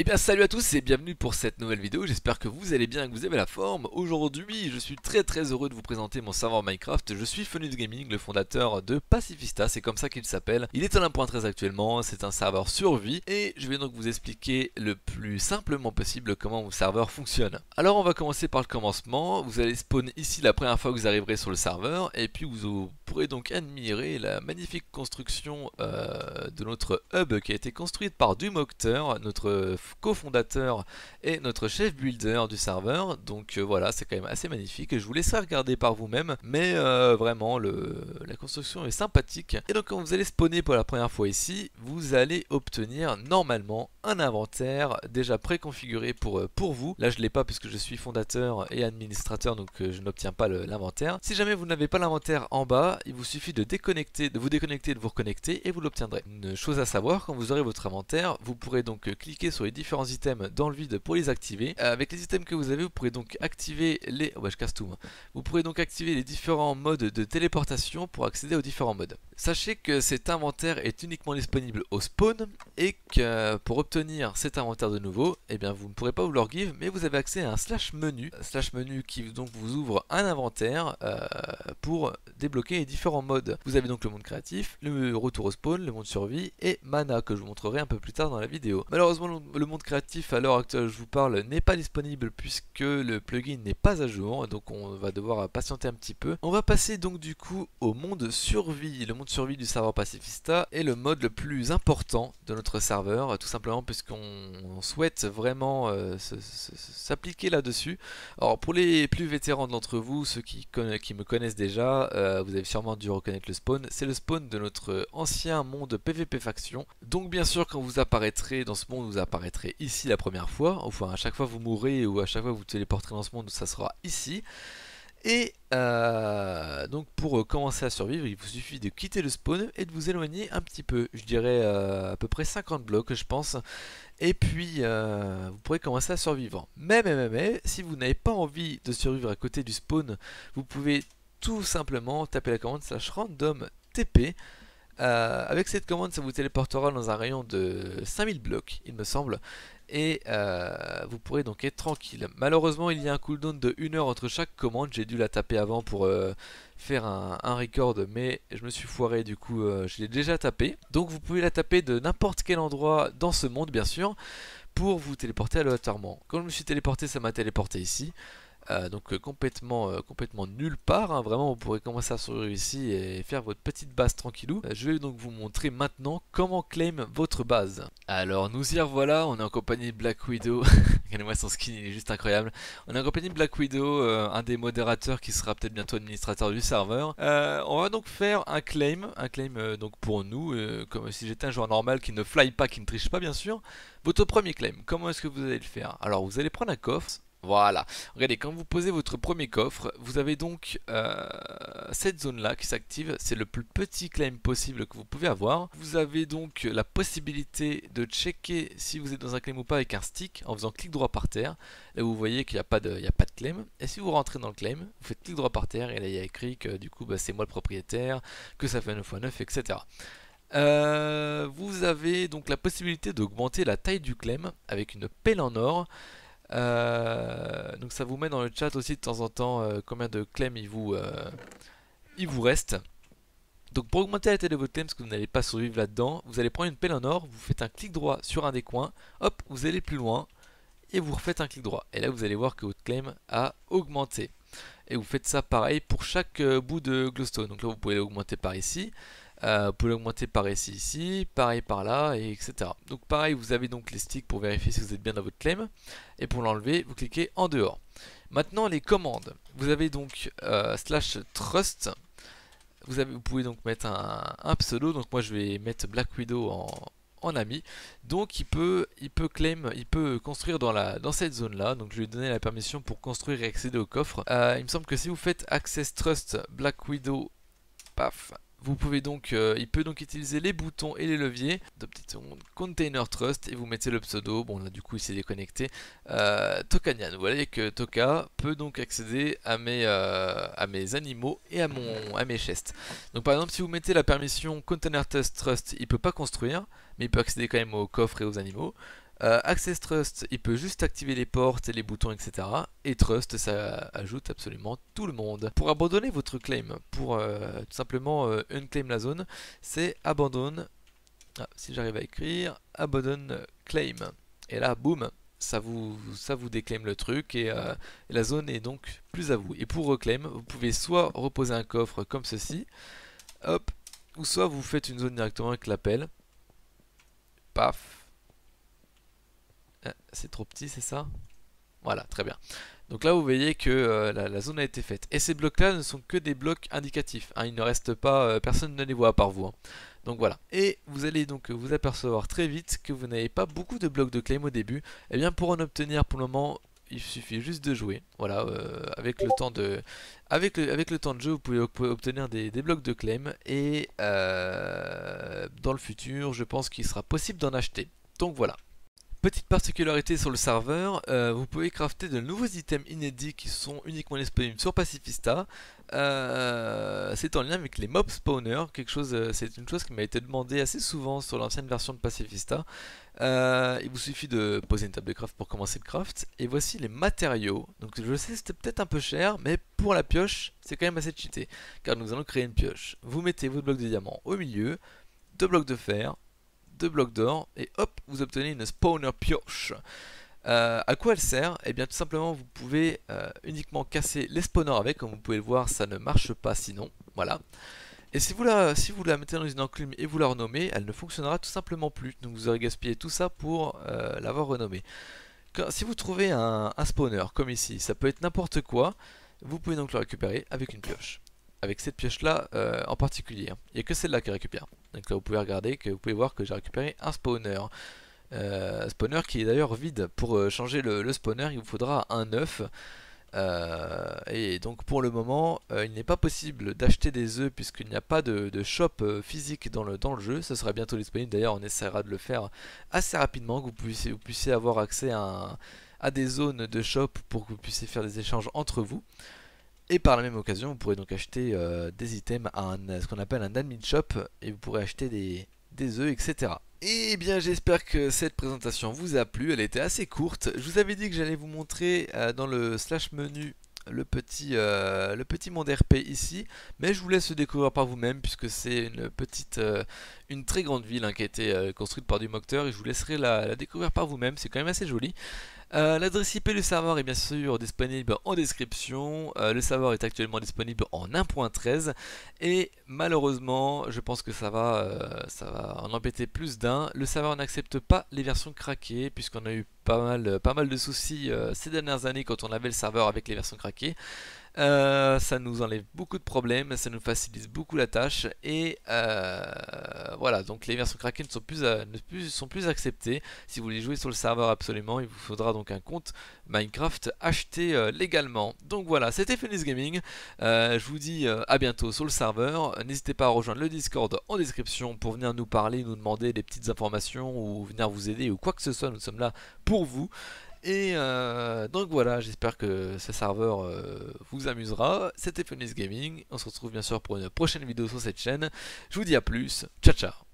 Et bien salut à tous et bienvenue pour cette nouvelle vidéo, j'espère que vous allez bien et que vous avez la forme. Aujourd'hui je suis très heureux de vous présenter mon serveur Minecraft. Je suis Funix Gaming, le fondateur de Pacifista, c'est comme ça qu'il s'appelle. Il est en 1.13 actuellement, c'est un serveur survie et je vais donc vous expliquer le plus simplement possible comment mon serveur fonctionne. Alors on va commencer par le commencement, vous allez spawn ici la première fois que vous arriverez sur le serveur et puis vous pourrez donc admirer la magnifique construction de notre hub qui a été construite par Dumocteur, notre cofondateur et notre chef builder du serveur. Donc voilà, c'est quand même assez magnifique, je vous laisserai regarder par vous même, mais vraiment la construction est sympathique. Et donc quand vous allez spawner pour la première fois ici, vous allez obtenir normalement un inventaire déjà préconfiguré pour vous. Là je l'ai pas puisque je suis fondateur et administrateur, donc je n'obtiens pas l'inventaire. Si jamais vous n'avez pas l'inventaire en bas, il vous suffit de vous déconnecter et de vous reconnecter et vous l'obtiendrez. Une chose à savoir, quand vous aurez votre inventaire, vous pourrez donc cliquer sur les différents items dans le vide pour les activer. Avec les items que vous avez, vous pourrez donc activer les vous pourrez donc activer les différents modes de téléportation pour accéder aux différents modes. Sachez que cet inventaire est uniquement disponible au spawn et que pour obtenir cet inventaire de nouveau, eh bien vous ne pourrez pas vous leur give, mais vous avez accès à un slash menu qui donc vous ouvre un inventaire pour débloquer les différents modes. Vous avez donc le monde créatif, le retour au spawn, le monde survie et mana que je vous montrerai un peu plus tard dans la vidéo. Malheureusement le monde créatif à l'heure actuelle je vous parle n'est pas disponible puisque le plugin n'est pas à jour, donc on va devoir patienter un petit peu. On va passer donc du coup au monde survie, le monde survie du serveur Pacifista est le mode le plus important de notre serveur, tout simplement puisqu'on souhaite vraiment s'appliquer là-dessus. Alors pour les plus vétérans d'entre vous, ceux qui me connaissent déjà, vous avez sûrement dû reconnaître le spawn, c'est le spawn de notre ancien monde PVP faction. Donc bien sûr quand vous apparaîtrez dans ce monde, vous apparaîtrez ici la première fois, enfin à chaque fois vous mourrez ou à chaque fois vous téléporterez dans ce monde, ça sera ici. Et donc pour commencer à survivre, il vous suffit de quitter le spawn et de vous éloigner un petit peu, je dirais à peu près 50 blocs je pense, et puis vous pourrez commencer à survivre. Mais si vous n'avez pas envie de survivre à côté du spawn, vous pouvez tout simplement taper la commande /random tp. Avec cette commande ça vous téléportera dans un rayon de 5000 blocs il me semble et vous pourrez donc être tranquille. Malheureusement il y a un cooldown de 1 heure entre chaque commande, j'ai dû la taper avant pour faire un record mais je me suis foiré, du coup je l'ai déjà tapé. Donc vous pouvez la taper de n'importe quel endroit dans ce monde bien sûr pour vous téléporter aléatoirement. Quand je me suis téléporté ça m'a téléporté ici. Donc complètement nulle part, hein, vraiment vous pourrez commencer à survivre ici et faire votre petite base tranquillou. Je vais donc vous montrer maintenant comment claim votre base. Alors nous y revoilà, on est en compagnie de Black Widow. Regardez-moi son skin, il est juste incroyable. On est en compagnie de Black Widow, un des modérateurs qui sera peut-être bientôt administrateur du serveur. On va donc faire un claim donc pour nous, comme si j'étais un joueur normal qui ne fly pas, qui ne triche pas bien sûr. Votre premier claim, comment est-ce que vous allez le faire? Alors vous allez prendre un coffre. Voilà, regardez, quand vous posez votre premier coffre, vous avez donc cette zone là qui s'active, c'est le plus petit claim possible que vous pouvez avoir. Vous avez donc la possibilité de checker si vous êtes dans un claim ou pas avec un stick en faisant clic droit par terre. Là vous voyez qu'il n'y a pas de claim, et si vous rentrez dans le claim, vous faites clic droit par terre et là il y a écrit que du coup bah, c'est moi le propriétaire, que ça fait 9×9 etc. Vous avez donc la possibilité d'augmenter la taille du claim avec une pelle en or. Donc ça vous met dans le chat aussi de temps en temps combien de claims il vous reste. Donc pour augmenter la taille de votre claim, parce que vous n'allez pas survivre là-dedans, vous allez prendre une pelle en or, vous faites un clic droit sur un des coins, hop, vous allez plus loin et vous refaites un clic droit. Et là vous allez voir que votre claim a augmenté. Et vous faites ça pareil pour chaque bout de glowstone. Donc là vous pouvez l'augmenter par ici. Vous pouvez l'augmenter par ici, pareil par là, et etc. Donc pareil, vous avez donc les sticks pour vérifier si vous êtes bien dans votre claim. Et pour l'enlever, vous cliquez en dehors. Maintenant les commandes. Vous avez donc /trust. Vous pouvez donc mettre un pseudo. Donc moi je vais mettre Black Widow en ami. Donc il peut construire dans cette zone là. Donc je lui ai donné la permission pour construire et accéder au coffre. Il me semble que si vous faites access trust Black Widow, paf. Vous pouvez donc, il peut donc utiliser les boutons et les leviers de petite seconde, container trust et vous mettez le pseudo. Bon là du coup il s'est déconnecté. Toka Nyan, vous voyez que Toka peut donc accéder à mes animaux et à mes chests. Donc par exemple si vous mettez la permission container trust, il peut pas construire mais il peut accéder quand même aux coffres et aux animaux. Access Trust, il peut juste activer les portes et les boutons, etc. Et Trust, ça ajoute absolument tout le monde. Pour abandonner votre claim, pour tout simplement unclaim la zone, c'est abandonne, si j'arrive à écrire, abandonne claim. Et là, boum, ça vous déclaime le truc et la zone est donc plus à vous. Et pour reclaim, vous pouvez soit reposer un coffre comme ceci, hop, ou soit vous faites une zone directement avec l'appel. Paf. Ah, c'est trop petit, c'est ça? Voilà, très bien. Donc là vous voyez que la zone a été faite. Et ces blocs là ne sont que des blocs indicatifs, hein, il ne reste pas, personne ne les voit à part vous, hein. Donc voilà. Et vous allez donc vous apercevoir très vite que vous n'avez pas beaucoup de blocs de claim au début. Et bien pour en obtenir, pour le moment il suffit juste de jouer. Voilà, avec le temps de jeu vous pouvez obtenir des blocs de claim. Et dans le futur je pense qu'il sera possible d'en acheter. Donc voilà. Petite particularité sur le serveur, vous pouvez crafter de nouveaux items inédits qui sont uniquement disponibles sur Pacifista. C'est en lien avec les mob spawners, c'est une chose qui m'a été demandée assez souvent sur l'ancienne version de Pacifista. Il vous suffit de poser une table de craft pour commencer le craft. Et voici les matériaux. Donc je sais c'était peut-être un peu cher, mais pour la pioche c'est quand même assez cheaté. Car nous allons créer une pioche. Vous mettez vos blocs de diamant au milieu, 2 blocs de fer, 2 blocs d'or et hop, vous obtenez une spawner pioche. À quoi elle sert? Eh bien tout simplement vous pouvez uniquement casser les spawners avec, comme vous pouvez le voir ça ne marche pas sinon, voilà. Et si vous la mettez dans une enclume et vous la renommez, elle ne fonctionnera tout simplement plus, donc vous aurez gaspillé tout ça pour l'avoir renommée. Si vous trouvez un spawner comme ici, ça peut être n'importe quoi, vous pouvez donc le récupérer avec une pioche. Avec cette pioche là en particulier, il n'y a que celle là qui récupère. Donc là vous pouvez regarder, vous pouvez voir que j'ai récupéré un spawner. Spawner qui est d'ailleurs vide. Pour changer le spawner il vous faudra un œuf. Et donc pour le moment il n'est pas possible d'acheter des œufs puisqu'il n'y a pas de shop physique dans le jeu. Ça sera bientôt disponible, d'ailleurs on essaiera de le faire assez rapidement, que vous puissiez avoir accès à des zones de shop pour que vous puissiez faire des échanges entre vous. Et par la même occasion, vous pourrez donc acheter des items à ce qu'on appelle un admin shop, et vous pourrez acheter des œufs, etc. Et bien j'espère que cette présentation vous a plu, elle était assez courte. Je vous avais dit que j'allais vous montrer dans le slash menu le petit monde RP ici, mais je vous laisse découvrir par vous-même puisque c'est une très grande ville hein, qui a été construite par Dumocteur, et je vous laisserai la découvrir par vous-même, c'est quand même assez joli. L'adresse IP du serveur est bien sûr disponible en description, le serveur est actuellement disponible en 1.13 et malheureusement je pense que ça va en embêter plus d'un. Le serveur n'accepte pas les versions craquées puisqu'on a eu pas mal de soucis ces dernières années quand on avait le serveur avec les versions craquées. Ça nous enlève beaucoup de problèmes, ça nous facilite beaucoup la tâche et voilà, donc les versions craquées ne sont plus acceptées. Si vous voulez jouer sur le serveur absolument, il vous faudra donc un compte Minecraft acheté légalement. Donc voilà, c'était Funix Gaming, je vous dis à bientôt sur le serveur. N'hésitez pas à rejoindre le Discord en description pour venir nous parler, nous demander des petites informations ou venir vous aider ou quoi que ce soit, nous sommes là pour vous. Et donc voilà, j'espère que ce serveur vous amusera. C'était Funix Gaming, on se retrouve bien sûr pour une prochaine vidéo sur cette chaîne. Je vous dis à plus, ciao ciao.